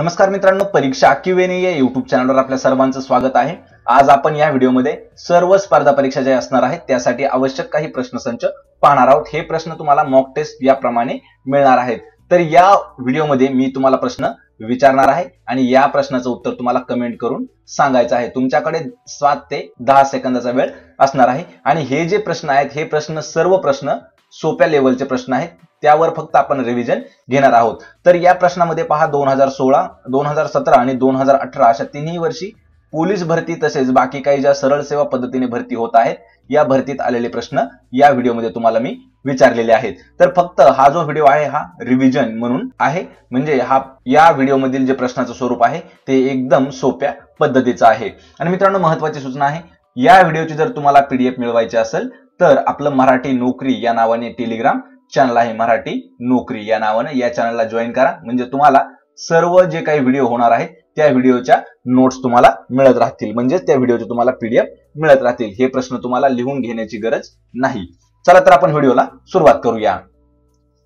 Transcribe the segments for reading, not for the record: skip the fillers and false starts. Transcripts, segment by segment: नमस्कार मित्रांनो, परीक्षा QA या यूट्यूब चॅनलवर आपल्या सर्वांचं स्वागत आहे। आज आपण या व्हिडिओमध्ये सर्व स्पर्धा परीक्षा ज्या असणार आहेत त्यासाठी आवश्यक काही प्रश्नसंच पाहणार आहोत। हे प्रश्न तुम्हाला मॉक टेस्ट याप्रमाणे मिळणार आहेत। तर या व्हिडिओमध्ये मी तुम्हाला प्रश्न विचारणार आहे आणि या प्रश्नाचं उत्तर तुम्हाला कमेंट करून सांगायचं आहे। तुमच्याकडे 7 ते 10 सेकंदाचा वेळ असणार आहे आणि हे जे प्रश्न आहेत हे प्रश्न सर्व प्रश्न सोप्या लेवलचे प्रश्न आहेत, त्यावर फक्त आपण रिव्हिजन घेणार आहोत। तर या प्रश्नामध्ये पहा 2016, 2017 आणि 2018 अशा तिन्ही वर्षी पोलीस भरती तसेच बाकी काही ज्या सरळ सेवा पद्धतीने भरती होत आहेत या भरतीत आलेले प्रश्न या व्हिडिओमध्ये तुम्हाला मी विचारलेले आहेत। तर फक्त हा जो व्हिडिओ आहे हा रिव्हिजन म्हणून आहे, म्हणजे हा या व्हिडिओमधील जे प्रश्नाचं स्वरूप आहे ते एकदम सोप्या पद्धतीचं आहे। आणि मित्रांनो, महत्त्वाची सूचना आहे, या व्हिडिओची जर तुम्हाला PDF मिळवायची असेल तर आपलं मराठी नोकरी या नावाने टेलिग्राम चॅनल आहे, मराठी नोकरी या नावाने, या चॅनलला जॉईन करा म्हणजे तुम्हाला सर्व जे काही व्हिडिओ होणार आहेत त्या व्हिडिओच्या नोट्स तुम्हाला मिळत राहतील, म्हणजे त्या व्हिडिओचे तुम्हाला PDF मिळत राहतील। हे प्रश्न तुम्हाला लिहून घेण्याची गरज नाही। चला तर आपण व्हिडिओला सुरुवात करूया।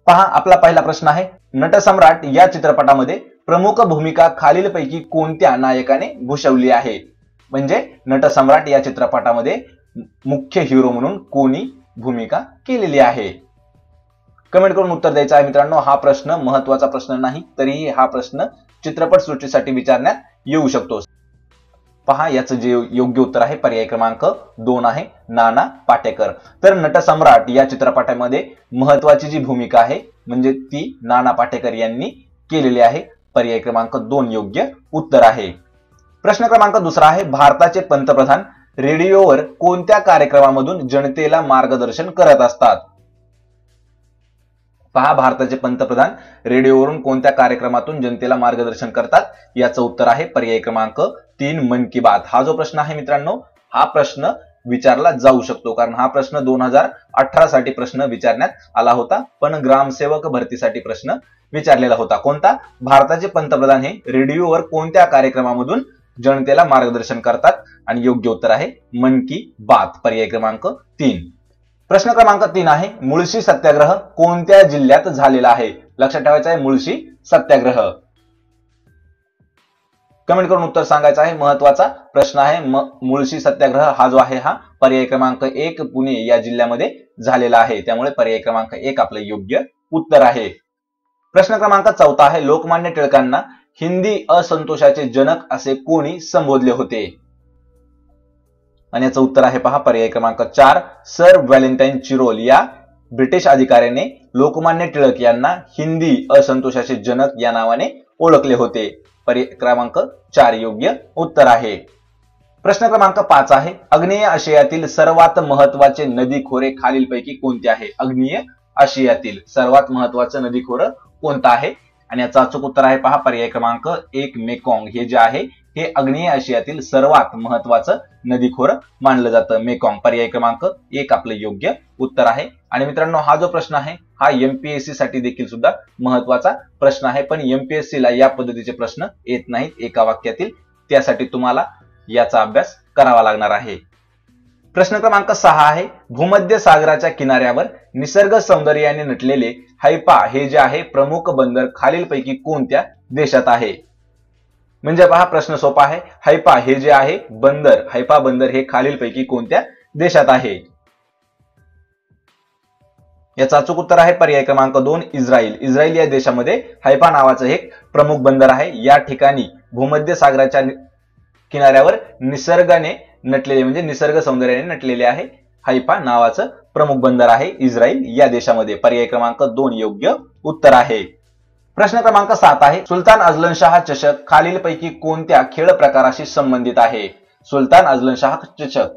पहा, आपला पहिला प्रश्न आहे, नटसम्राट या चित्रपटामध्ये प्रमुख भूमिका खालीलपैकी कोणत्या नायकाने भूषवली आहे? म्हणजे नटसम्राट या चित्रपटामध्ये मुख्य हिरो म्हणून कोणी भूमिका केलेली आहे? कमेंट करून उत्तर द्यायचं आहे। मित्रांनो, हा प्रश्न महत्त्वाचा प्रश्न नाही तरीही हा प्रश्न चित्रपट सृष्टीसाठी विचारण्यात येऊ शकतो। पहा, याचं जे योग्य उत्तर आहे पर्याय क्रमांक 2 आहे, नाना पाटेकर। तर नटसम्राट या चित्रपटामध्ये महत्त्वाची जी भूमिका आहे म्हणजे ती नाना पाटेकर यांनी केलेली आहे। पर्याय क्रमांक 2 योग्य उत्तर आहे। प्रश्न क्रमांक 2 आहे, भारताचे पंतप्रधान रेडिओवर कोणत्या कार्यक्रमामधून जनतेला मार्गदर्शन करत असतात? पहा, भारताचे पंतप्रधान रेडिओवरून कोणत्या कार्यक्रमातून जनतेला मार्गदर्शन करतात? याचं उत्तर आहे पर्याय क्रमांक 3, मन की बात। हा जो प्रश्न आहे मित्रांनो हा प्रश्न विचारला जाऊ शकतो, कारण हा प्रश्न 2018 साठी प्रश्न विचारण्यात आला होता, पण ग्रामसेवक भरतीसाठी प्रश्न विचारलेला होता। कोणता? भारताचे पंतप्रधान हे रेडिओवर कोणत्या कार्यक्रमामधून जनतेला मार्गदर्शन करतात? आणि योग्य उत्तर आहे मन की बात, पर्याय क्रमांक 3। प्रश्न क्रमांक 3 आहे, मूळशी सत्याग्रह कोणत्या जिल्ह्यात झालेला आहे? लक्षात ठेवायचं आहे मूळशी सत्याग्रह। कमेंट करून उत्तर सांगायचं आहे, महत्त्वाचा प्रश्न आहे। मूळशी सत्याग्रह हा जो आहे हा पर्याय क्रमांक 1 पुणे या जिल्ह्यामध्ये झालेला आहे, त्यामुळे पर्याय क्रमांक 1 आपलं योग्य उत्तर आहे। प्रश्न क्रमांक 4 आहे, लोकमान्य टिळकांना हिंदी असंतोषाचे जनक असे कोणी संबोधले होते? आणि याचं उत्तर आहे पहा पर्याय क्रमांक 4, सर वैलेंटाइन चिरोल या ब्रिटिश अधिकाऱ्याने लोकमान्य टिळक यांना हिंदी असंतोषाचे जनक या नावाने ओळखले होते। पर्याय क्रमांक 4 योग्य उत्तर आहे। प्रश्न क्रमांक 5 आहे, आग्नेय आशियातील सर्वात महत्वाचे नदीखोरे खालीलपैकी कोणते आहे? आग्नेय आशियातील सर्वात महत्वाचं नदीखोरं कोणतं आहे? आणि याचं अचूक उत्तर आहे पहा पर्याय क्रमांक 1, मेकॉंग। हे जे आहे हे आग्नेय आशियातील सर्वात महत्वाचं नदीखोर मानलं जातं, मेकॉंग। पर्याय क्रमांक 1 आपलं योग्य उत्तर आहे। आणि मित्रांनो, हा जो प्रश्न आहे हा MPSC साठी देखील सुद्धा महत्वाचा प्रश्न आहे, पण MPSC ला या पद्धतीचे प्रश्न येत नाहीत एका वाक्यातील, त्यासाठी तुम्हाला याचा अभ्यास करावा लागणार आहे। प्रश्न क्रमांक 6 आहे, भूमध्य सागराच्या किनाऱ्यावर निसर्ग सौंदर्याने नटलेले हायफा हे जे आहे प्रमुख बंदर खालीलपैकी कोणत्या देशात आहे? म्हणजे पहा, प्रश्न सोपा आहे। हायफा हे जे आहे बंदर, हायफा बंदर हे खालीलपैकी कोणत्या देशात आहे? याचं अचूक उत्तर आहे पर्याय क्रमांक 2, इस्रायल। इस्रायल या देशामध्ये हायफा नावाचं एक प्रमुख बंदर आहे। या ठिकाणी भूमध्य सागराच्या किनाऱ्यावर निसर्गाने नटलेले म्हणजे निसर्ग सौंदर्याने नटलेले आहे हायफा नावाचं प्रमुख बंदर आहे इस्रायल या देशामध्ये। पर्याय क्रमांक 2 योग्य उत्तर आहे। प्रश्न क्रमांक 7 आहे, सुल्तान अजलन शाह चषक खालीलपैकी कोणत्या खेळ प्रकाराशी संबंधित आहे? सुल्तान अजलन शाह चषक,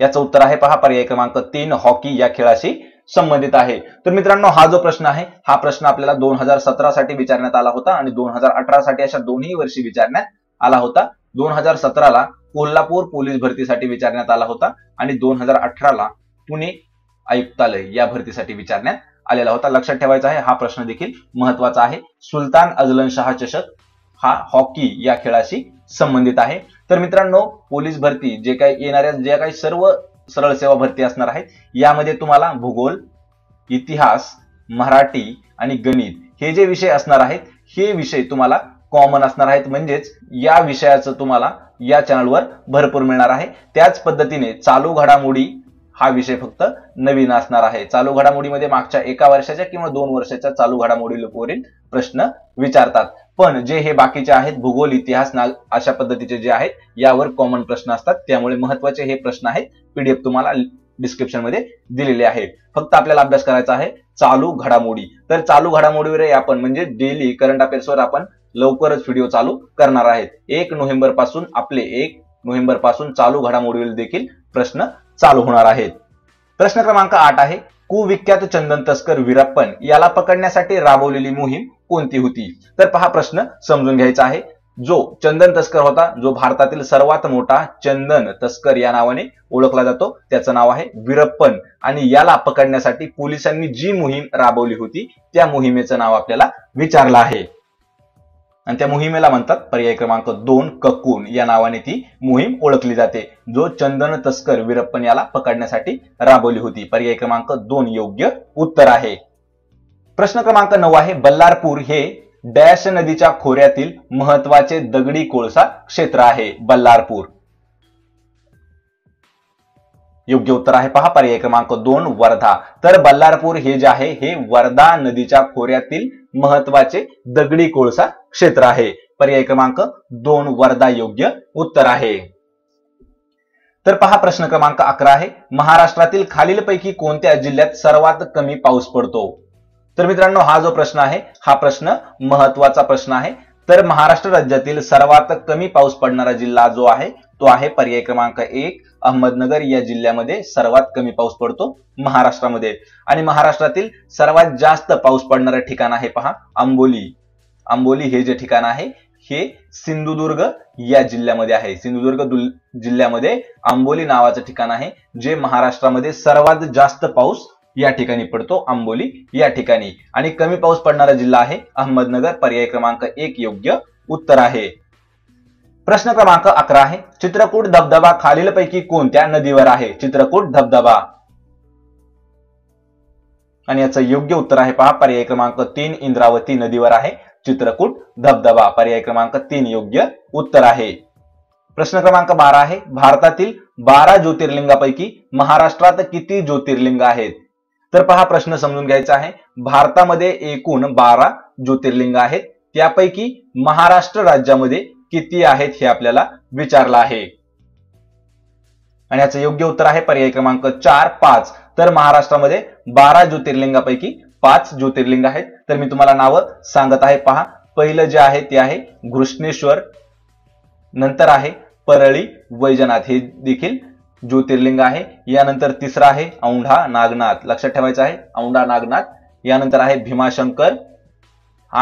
याचं उत्तर आहे पहा पर्याय क्रमांक 3, हॉकी या खेळाशी संबंधित आहे। तर मित्रांनो, हा जो प्रश्न आहे हा प्रश्न आपल्याला 2017 साठी विचारण्यात आला होता आणि 2018 साठी अशा दोन्ही वर्षी विचारण्यात आला होता। 2017 ला कोल्हापूर पोलीस भरतीसाठी विचारण्यात आला होता आणि 2018 ला पुणे आयुक्तालय या भरतीसाठी विचारण्यात आलेला होता। लक्षात ठेवायचा आहे, हा प्रश्न देखील महत्त्वाचा आहे। सुल्तान अजलन शाह चषक हा हॉकी या खेळाशी संबंधित आहे। तर मित्रांनो, पोलीस भरती जे काही येणाऱ्या ज्या काही सर्व सरळ सेवा भरती असणार आहेत यामध्ये तुम्हाला भूगोल, इतिहास, मराठी आणि गणित हे जे विषय असणार आहेत हे विषय तुम्हाला कॉमन असणार आहेत, म्हणजेच या विषयाचं तुम्हाला या चॅनलवर भरपूर मिळणार आहे। त्याच पद्धतीने चालू घडामोडी हा विषय फक्त नवीन असणार आहे। चालू घडामोडीमध्ये मागच्या एका वर्षाच्या किंवा दोन वर्षाच्या चालू घडामोडीवरील प्रश्न विचारतात, पण जे हे बाकीचे आहेत भूगोल, इतिहास, अशा पद्धतीचे जे आहेत यावर कॉमन प्रश्न असतात, त्यामुळे महत्त्वाचे हे प्रश्न आहेत। पीडीएफ तुम्हाला डिस्क्रिप्शन मध्ये दिलेले आहे। फक्त आपल्याला अभ्यास करायचा आहे चालू घडामोडी। तर चालू घडामोडीवर आपण म्हणजे डेली करंट अफेअर्सवर आपण लवकरच व्हिडिओ चालू करणार आहेत। 1 नोव्हेंबर पासून आपले 1 नोव्हेंबर पासून चालू घडामोडीवर देखील प्रश्न चालू होणार आहेत। प्रश्न क्रमांक 8 आहे, कुविख्यात चंदन तस्कर विरप्पन याला पकडण्यासाठी राबवलेली मोहीम कोणती होती? तर पहा प्रश्न समजून घ्यायचा आहे। जो चंदन तस्कर होता, जो भारतातील सर्वात मोठा चंदन तस्कर या नावाने ओळखला जातो, त्याचं नाव आहे विरप्पन, आणि याला पकडण्यासाठी पोलिसांनी जी मोहीम राबवली होती त्या मोहिमेचं नाव आपल्याला विचारलं आहे, आणि त्या मोहिमेला म्हणतात पर्याय क्रमांक 2 ककून या नावाने ती मोहीम ओळखली जाते, जो चंदन तस्कर विरप्पन याला पकडण्यासाठी राबवली होती। पर्याय क्रमांक 2 योग्य उत्तर आहे। प्रश्न क्रमांक 9 आहे, बल्लारपूर हे डॅश नदीच्या खोऱ्यातील महत्वाचे दगडी कोळसा क्षेत्र आहे। बल्लारपूर योग्य उत्तर आहे। पहा पर्याय क्रमांक 2 वर्धा। तर बल्लारपूर हे जे आहे हे वर्धा नदीच्या खोऱ्यातील महत्वाचे दगडी कोळसा क्षेत्र आहे। पर्याय क्रमांक 2 वर्धा योग्य उत्तर आहे। तर पहा प्रश्न क्रमांक 11 आहे, महाराष्ट्रातील खालीलपैकी कोणत्या जिल्ह्यात सर्वात कमी पाऊस पडतो? तर मित्रांनो हा जो प्रश्न आहे हा प्रश्न महत्वाचा प्रश्न आहे। तर महाराष्ट्र राज्यातील सर्वात कमी पाऊस पडणारा जिल्हा जो आहे तो आहे पर्याय क्रमांक 1 अहमदनगर या जिल्ह्यामध्ये सर्वात कमी पाऊस पडतो महाराष्ट्रामध्ये। आणि महाराष्ट्रातील सर्वात जास्त पाऊस पडणारे ठिकाण आहे पहा अंबोली। अंबोली हे जे ठिकाण आहे हे सिंधुदुर्ग या जिल्ह्यामध्ये आहे। सिंधुदुर्ग जिल्ह्यामध्ये अंबोली नावाचं ठिकाण आहे जे महाराष्ट्रामध्ये सर्वात जास्त पाऊस या ठिकाणी पडतो, अंबोली या ठिकाणी, आणि कमी पाऊस पडणारा जिल्हा आहे अहमदनगर। पर्याय क्रमांक 1 योग्य उत्तर आहे। प्रश्न क्रमांक 11 आहे, चित्रकूट धबधबा खालीलपैकी कोणत्या नदीवर आहे? चित्रकूट धबधबा, आणि याचं योग्य उत्तर आहे पहा पर्याय क्रमांक 3 इंद्रावती नदीवर आहे चित्रकूट धबधबा। पर्याय क्रमांक 3 योग्य उत्तर आहे। प्रश्न क्रमांक 12 आहे, भारतातील 12 ज्योतिर्लिंगापैकी महाराष्ट्रात किती ज्योतिर्लिंग आहेत? तर पहा प्रश्न समजून घ्यायचा आहे, भारतामध्ये एकूण 12 ज्योतिर्लिंग आहेत, त्यापैकी महाराष्ट्र राज्यामध्ये किती आहेत हे आपल्याला विचारलं आहे, आणि याचं योग्य उत्तर आहे पर्याय क्रमांक 4, 5। तर महाराष्ट्रामध्ये 12 ज्योतिर्लिंगापैकी 5 ज्योतिर्लिंग आहेत। तर मी तुम्हाला नावं सांगत आहे पहा, पहिलं जे आहे ते आहे घृष्णेश्वर, नंतर आहे परळी, वैजनाथ हे देखील ज्योतिर्लिंग आहे। यानंतर तिसरा आहे औंढा नागनाथ, लक्षात ठेवायचं आहे औंढा नागनाथ। यानंतर आहे भीमाशंकर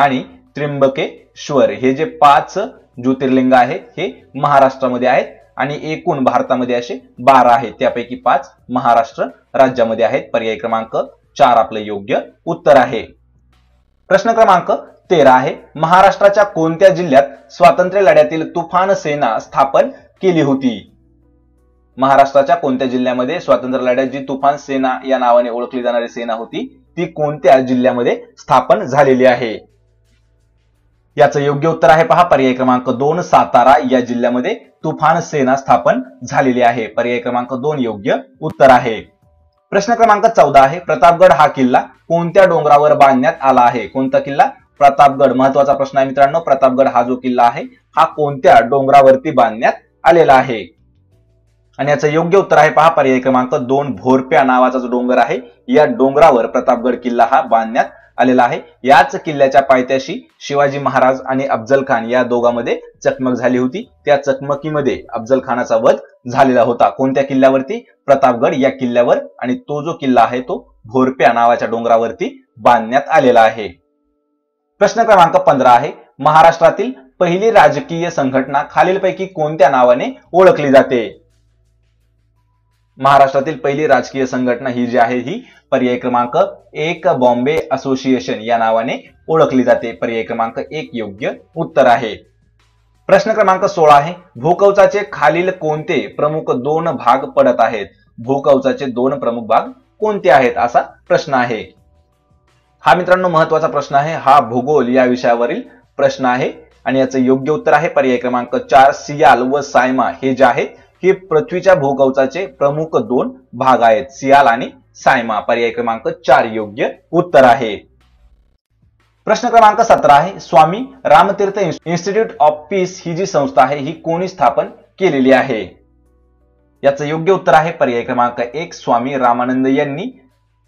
आणि त्रिंबकेश्वर, हे जे 5 ज्योतिर्लिंग आहेत हे महाराष्ट्रामध्ये आहेत, आणि एकूण भारतामध्ये असे 12 आहेत, त्यापैकी 5 महाराष्ट्र राज्यामध्ये आहेत। पर्याय क्रमांक 4 आपलं योग्य उत्तर आहे। प्रश्न क्रमांक 13 आहे, महाराष्ट्राच्या कोणत्या जिल्ह्यात स्वातंत्र्य लढ्यातील तुफान सेना स्थापन केली होती? महाराष्ट्राच्या कोणत्या जिल्ह्यामध्ये स्वातंत्र्य लढ्यात जी तुफान सेना या नावाने ओळखली जाणारी सेना होती ती कोणत्या जिल्ह्यामध्ये स्थापन झालेली आहे? याचं योग्य उत्तर आहे पहा पर्याय क्रमांक 2 सातारा या जिल्ह्यामध्ये तुफान सेना स्थापन झालेली आहे। पर्याय क्रमांक 2 योग्य उत्तर आहे। प्रश्न क्रमांक 14 आहे, प्रतापगड हा किल्ला कोणत्या डोंगरावर बांधण्यात आला आहे? कोणता किल्ला? प्रतापगड, महत्वाचा प्रश्न आहे मित्रांनो। प्रतापगड हा जो किल्ला आहे हा कोणत्या डोंगरावरती बांधण्यात आलेला आहे? आणि याचं योग्य उत्तर आहे पहा पर्याय क्रमांक 2 भोरप्या नावाचा जो डोंगर आहे या डोंगरावर प्रतापगड किल्ला हा बांधण्यात आलेला आहे। याच किल्ल्याच्या पायथ्याशी शिवाजी महाराज आणि अफजल खान या दोघांमध्ये चकमक झाली होती, त्या चकमकीमध्ये अफजल खानाचा वध झालेला होता। कोणत्या किल्ल्यावरती? प्रतापगड या किल्ल्यावर, आणि तो जो किल्ला आहे तो भोरप्या नावाच्या डोंगरावरती बांधण्यात आलेला आहे। प्रश्न क्रमांक 15 आहे, महाराष्ट्रातील पहिली राजकीय संघटना खालीलपैकी कोणत्या नावाने ओळखली जाते? महाराष्ट्रातील पहिली राजकीय संघटना ही जी आहे ही पर्याय क्रमांक 1 बॉम्बे असोसिएशन या नावाने ओळखली जाते। पर्याय क्रमांक 1 योग्य उत्तर आहे। प्रश्न क्रमांक 16 आहे, भूकवचाचे खालील कोणते प्रमुख 2 भाग पडत आहेत? भूकवचाचे 2 प्रमुख भाग कोणते आहेत असा प्रश्न आहे। हा मित्रांनो महत्वाचा प्रश्न आहे, हा भूगोल या विषयावरील प्रश्न आहे, आणि याचं योग्य उत्तर आहे पर्याय क्रमांक 4 सियाल व सायमा हे जे आहे हे पृथ्वीच्या भूकवचाचे प्रमुख दोन भाग आहेत। सियाल आणि सायमा पर्याय क्रमांक 4 योग्य उत्तर आहे। प्रश्न क्रमांक 17 है Swami Ramtirth institute of piece ही जी संस्था है ही कोणी स्थापन केलेली आहे। याचे योग्य उत्तर है पर्याय क्रमांक 1 स्वामी रामानंद यांनी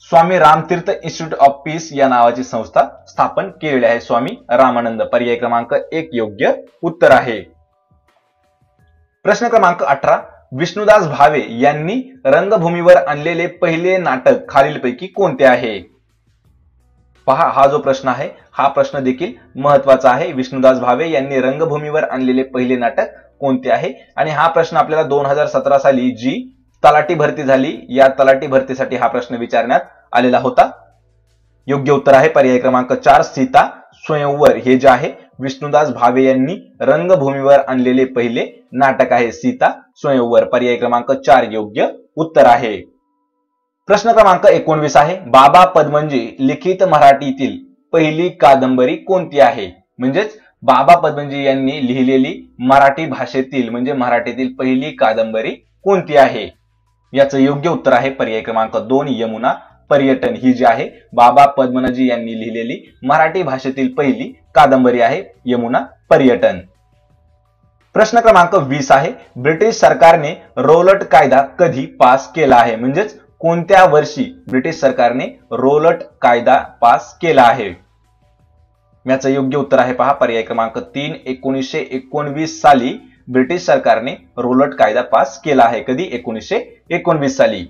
Swami Ramtirth institute of piece या नावाची संस्था स्थापन केलेली आहे। स्वामी रामानंद पर्याय क्रमांक 1 योग्य उत्तर है। प्रश्न क्रमांक 18 विष्णुदास भावे यांनी रंगभूमीवर आणलेले पहिले नाटक खालीलपैकी कोणते आहे। पहा हा जो प्रश्न है हा प्रश्न देखील महत्त्वाचा आहे। विष्णुदास भावे यांनी रंगभूमीवर आणलेले पहिले नाटक कोणते आहे आणि हा प्रश्न आपल्याला 2017 साली जी तलाठी भरती झाली या तलाठी भरतीसाठी हा प्रश्न विचारण्यात आलेला होता। योग्य उत्तर आहे पर्याय क्रमांक 4 सीता स्वयंवर हे जे आहे विष्णुदास भावे यांनी रंगभूमीवर आणलेले पहिले नाटक आहे। सीता स्वयंवर पर्याय क्रमांक 4 योग्य उत्तर आहे। प्रश्न क्रमांक 19 आहे बाबा पद्मनजी लिखित मराठीतील पहिली कादंबरी कोणती आहे। म्हणजेच बाबा पद्मनजी यांनी लिहिलेली मराठी भाषेतील म्हणजे मराठीतील पहिली कादंबरी कोणती आहे। याचे योग्य उत्तर आहे पर्याय क्रमांक 2 यमुना पर्यटन ही जी आहे बाबा पद्मनजी यांनी लिहिलेली मराठी भाषेतील पहिली कादंबरी आहे यमुना पर्यटन। प्रश्न क्रमांक 20 आहे ब्रिटिश सरकारने रोलट कायदा कधी पास केला आहे। म्हणजेच कोणत्या वर्षी ब्रिटिश सरकारने रोलट कायदा पास केला आहे। याचे योग्य उत्तर आहे पहा पर्याय क्रमांक 3 1919 साली ब्रिटिश सरकारने रोलट कायदा पास केला आहे। कधी 1919 साली।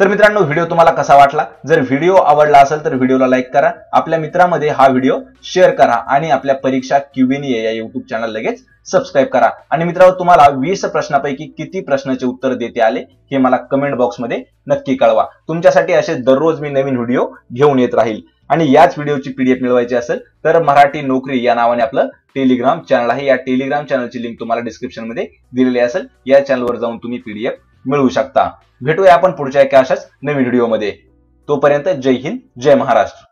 तर मित्रांनो व्हिडिओ तुम्हाला कसा वाटला, जर व्हिडिओ आवडला असेल तर व्हिडिओला लाईक करा, आपल्या मित्रांमध्ये हा व्हिडिओ शेअर करा आणि आपल्या परीक्षा क्यूएनए या YouTube चॅनल लगेच सबस्क्राइब करा। आणि मित्रांनो तुम्हाला 20 प्रश्नांपैकी किती प्रश्नाचे उत्तर देते आले हे मला कमेंट बॉक्स मध्ये नक्की कळवा। तुमच्यासाठी असे दररोज मी नवीन व्हिडिओ घेऊन येत राहील। आणि याच व्हिडिओची पीडीएफ मिळवायची असेल तर मराठी नोकरी या नावाने आपलं टेलिग्राम चॅनल आहे। या टेलिग्राम चॅनलची लिंक तुम्हाला डिस्क्रिप्शन मध्ये दिलेली असेल, या चॅनलवर जाऊन तुम्ही पीडीएफ मिळवू शकता। भेटूया आपण पुढच्या एका अशाच नवीन व्हिडिओमध्ये। तोपर्यंत जय हिंद जय महाराष्ट्र।